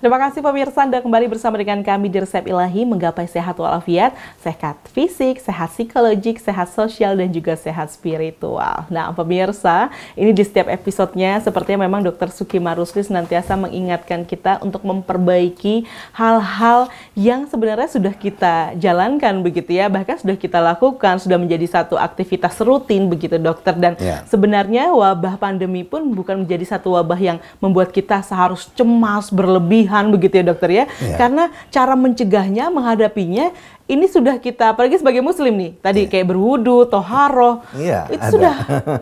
Terima kasih pemirsa, Anda kembali bersama dengan kami di Resep Ilahi, menggapai sehat walafiat, sehat fisik, sehat psikologik, sehat sosial, dan juga sehat spiritual. Nah pemirsa, ini di setiap episodenya sepertinya memang Dr. Sukimar Rusli senantiasa mengingatkan kita untuk memperbaiki hal-hal yang sebenarnya sudah kita jalankan begitu ya, bahkan sudah kita lakukan, sudah menjadi satu aktivitas rutin begitu dokter. Dan sebenarnya wabah pandemi pun bukan menjadi satu wabah yang membuat kita seharus cemas, berlebih begitu ya dokter ya, karena cara mencegahnya, menghadapinya ini sudah kita, apalagi sebagai muslim nih tadi kayak berwudu, toharoh itu ada. Sudah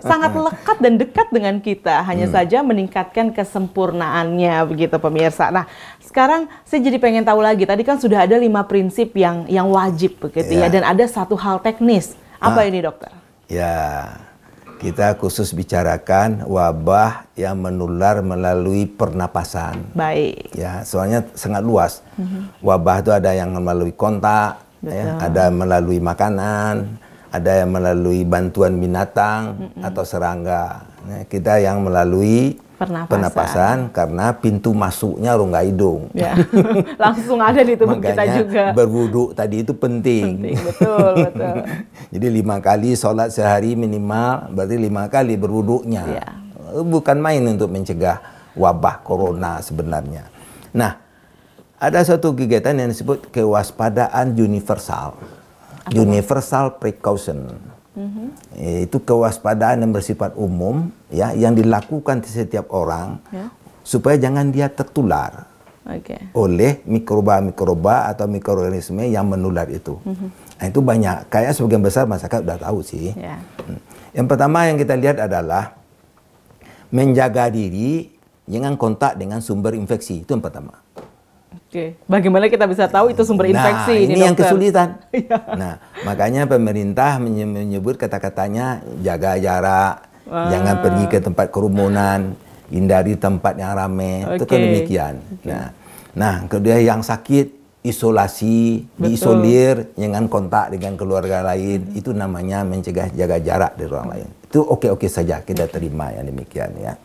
sangat lekat dan dekat dengan kita, hanya saja meningkatkan kesempurnaannya begitu pemirsa. Nah sekarang saya jadi pengen tahu lagi, tadi kan sudah ada 5 prinsip yang wajib begitu ya, dan ada satu hal teknis, apa ini dokter? Ya, kita khusus bicarakan wabah yang menular melalui pernapasan. Baik. Ya, soalnya sangat luas. Wabah itu ada yang melalui kontak, ya, ada melalui makanan, ada yang melalui bantuan binatang atau serangga. Nah, kita yang melalui pernapasan karena pintu masuknya rongga hidung. Ya. Langsung ada di tubuh kita juga. Berwudu tadi itu penting. Betul, betul. Jadi 5 kali sholat sehari minimal, berarti 5 kali berwudunya. Ya. Bukan main untuk mencegah wabah corona sebenarnya. Nah, ada suatu kegiatan yang disebut kewaspadaan universal. Universal precaution. Itu kewaspadaan yang bersifat umum ya, yang dilakukan di setiap orang supaya jangan dia tertular oleh mikroba atau mikroorganisme yang menular itu. Nah, itu banyak, kayak sebagian besar masyarakat sudah tahu sih. Yang pertama yang kita lihat adalah menjaga diri jangan kontak dengan sumber infeksi, itu yang pertama. Bagaimana kita bisa tahu itu sumber infeksi? Nah, ini yang kesulitan. Nah, makanya pemerintah menyebut kata-katanya jaga jarak, jangan pergi ke tempat kerumunan, hindari tempat yang ramai, itu kan demikian. Nah, kedua yang sakit isolasi, diisolir, jangan kontak dengan keluarga lain, itu namanya mencegah jaga jarak dari orang lain. Itu oke-oke saja kita terima yang demikian ya.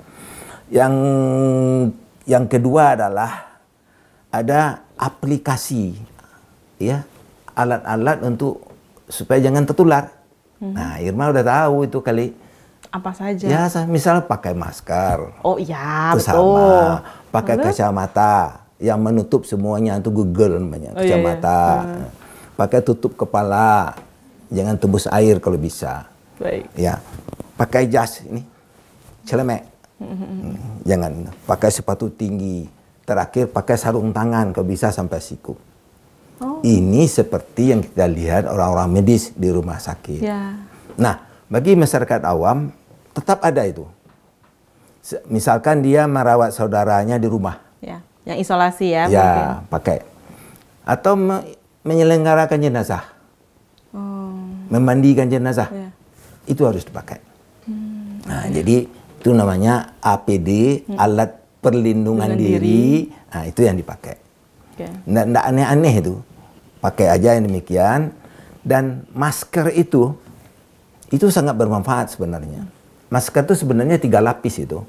Yang kedua adalah ada aplikasi ya, alat-alat untuk supaya jangan tertular. Nah, Irma udah tahu itu kali. Apa saja? Ya, misal pakai masker. Oh iya, betul. Pakai kacamata yang menutup semuanya, itu Google namanya, kacamata. Pakai tutup kepala. Jangan tembus air kalau bisa. Baik. Ya. Pakai jas ini. Celemek. Jangan. Pakai sepatu tinggi. Terakhir pakai sarung tangan kalau bisa sampai siku. Ini seperti yang kita lihat orang-orang medis di rumah sakit. Nah, bagi masyarakat awam tetap ada itu. Misalkan dia merawat saudaranya di rumah. Yang isolasi ya. Pakai. Atau menyelenggarakan jenazah. Memandikan jenazah. Itu harus dipakai. Nah, jadi itu namanya APD, alat perlindungan diri, nah, itu yang dipakai. Nggak aneh-aneh itu, pakai aja yang demikian. Dan masker itu sangat bermanfaat sebenarnya. Masker itu sebenarnya 3 lapis itu.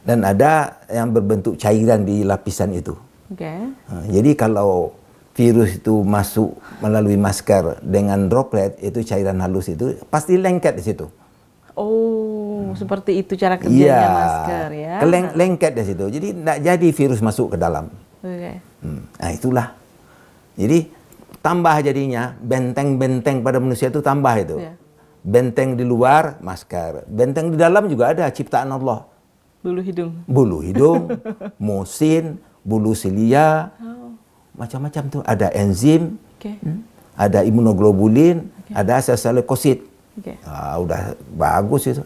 Dan ada yang berbentuk cairan di lapisan itu. Nah, jadi kalau virus itu masuk melalui masker dengan droplet, itu cairan halus itu pasti lengket di situ. Seperti itu cara kerjanya masker ya. Lengket di situ. Jadi tidak jadi virus masuk ke dalam. Nah, itulah. Jadi tambah jadinya benteng-benteng pada manusia itu tambah itu. Benteng di luar masker, benteng di dalam juga ada ciptaan Allah. Bulu hidung. Bulu hidung, musin, bulu silia. Macam-macam tuh, ada enzim. Ada imunoglobulin, ada sel-sel leukosit. Udah bagus itu.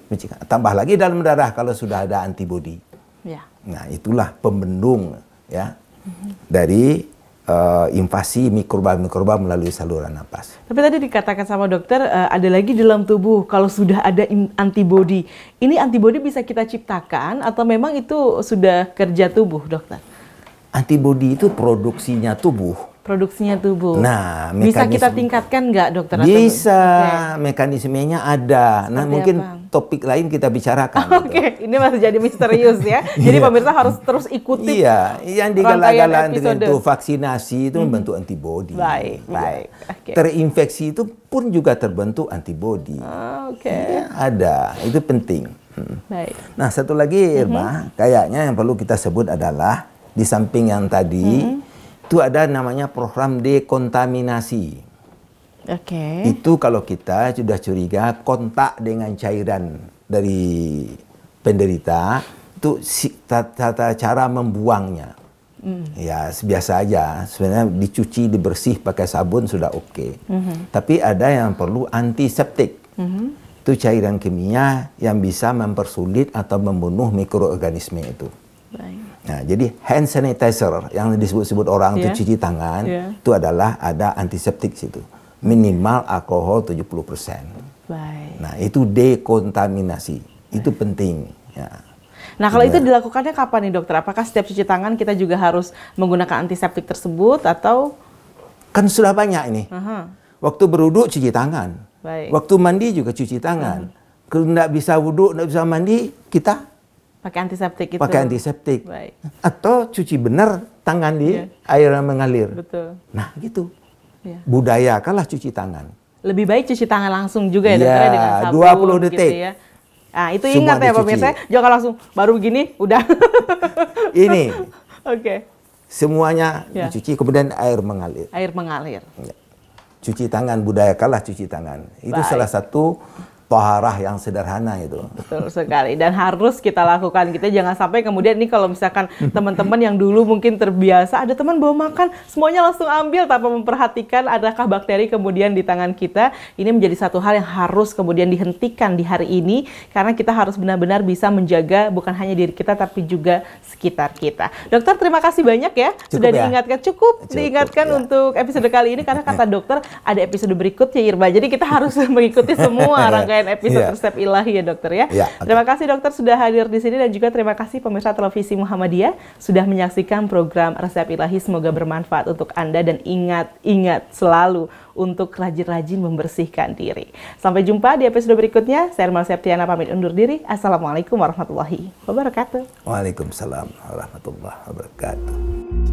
Tambah lagi dalam darah kalau sudah ada antibodi. Nah, itulah pembendung ya dari invasi mikroba-mikroba melalui saluran napas. Tapi tadi dikatakan sama dokter ada lagi dalam tubuh kalau sudah ada antibodi. Ini antibodi bisa kita ciptakan atau memang itu sudah kerja tubuh, dokter? Antibodi itu produksinya tubuh. Nah, bisa kita tingkatkan nggak, dokter? Bisa, mekanismenya ada. Nah, mungkin topik lain kita bicarakan. Oke, gitu. Ini masih jadi misterius ya. Jadi pemirsa harus terus ikuti. Iya, yang digalak-galak itu vaksinasi itu membentuk antibodi. Baik, baik. Okay. Terinfeksi itu pun juga terbentuk antibodi. Oke. Okay. Ya, ada, itu penting. Baik. Nah, satu lagi Irma, kayaknya yang perlu kita sebut adalah di samping yang tadi itu ada namanya program dekontaminasi. Okay. Itu kalau kita sudah curiga kontak dengan cairan dari penderita, itu tata cara membuangnya. Ya biasa aja, sebenarnya dicuci, dibersih pakai sabun sudah oke. Tapi ada yang perlu antiseptik. Itu cairan kimia yang bisa mempersulit atau membunuh mikroorganisme itu. Baik. Nah, jadi hand sanitizer yang disebut-sebut orang itu cuci tangan, itu adalah ada antiseptik situ. Minimal alkohol 70%. Baik. Nah, itu dekontaminasi. Baik. Itu penting. Ya. Nah, kalau itu dilakukannya kapan nih dokter? Apakah setiap cuci tangan kita juga harus menggunakan antiseptik tersebut atau? Kan sudah banyak ini. Waktu berwudhu cuci tangan. Baik. Waktu mandi juga cuci tangan. Kalau nggak bisa wudhu, nggak bisa mandi, kita pakai antiseptik itu. Pakai antiseptik. Baik. Atau cuci benar tangan di air yang mengalir. Betul. Nah, gitu. Ya. Budaya kalah cuci tangan. Lebih baik cuci tangan langsung juga ya, dokter, dengan sabun 20 detik. Gitu ya. Nah, itu semua ingat ya pemirsa, jangan langsung baru begini udah. Ini. Oke. Okay. Semuanya dicuci kemudian air mengalir. Air mengalir. Ya. Cuci tangan, budaya kalah cuci tangan. Itu salah satu toharah yang sederhana itu. Betul sekali, dan harus kita lakukan. Kita jangan sampai kemudian nih kalau misalkan teman-teman yang dulu mungkin terbiasa, ada teman bawa makan, semuanya langsung ambil tanpa memperhatikan adakah bakteri kemudian di tangan kita. Ini menjadi satu hal yang harus kemudian dihentikan di hari ini, karena kita harus benar-benar bisa menjaga bukan hanya diri kita tapi juga sekitar kita. Dokter, terima kasih banyak ya. Cukup sudah diingatkan, cukup diingatkan untuk episode kali ini, karena kata dokter ada episode berikutnya Irma. Jadi kita harus mengikuti semua rangkaian episode Resep Ilahi ya dokter ya. Terima kasih dokter sudah hadir di sini, dan juga terima kasih pemirsa televisi Muhammadiyah sudah menyaksikan program Resep Ilahi. Semoga bermanfaat untuk Anda, dan ingat selalu untuk rajin-rajin membersihkan diri. Sampai jumpa di episode berikutnya. Saya Irma Septiana pamit undur diri. Assalamualaikum warahmatullahi wabarakatuh. Waalaikumsalam warahmatullahi wabarakatuh.